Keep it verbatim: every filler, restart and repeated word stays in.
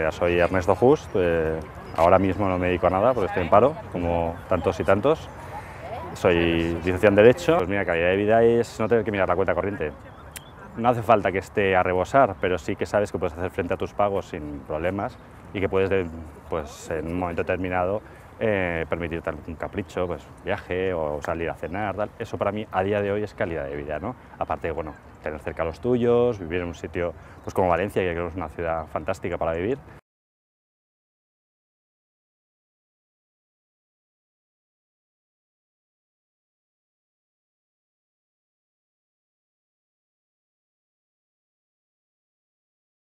días, soy Ernesto Just, eh, ahora mismo no me dedico a nada porque estoy en paro, como tantos y tantos. Soy licenciado en Derecho. Pues mira, calidad de vida es no tener que mirar la cuenta corriente. No hace falta que esté a rebosar, pero sí que sabes que puedes hacer frente a tus pagos sin problemas y que puedes, pues, en un momento determinado eh, permitirte un capricho, pues viaje o salir a cenar, tal. Eso para mí a día de hoy es calidad de vida, ¿no? Aparte de, bueno, tener cerca a los tuyos, vivir en un sitio pues como Valencia, que creo que es una ciudad fantástica para vivir.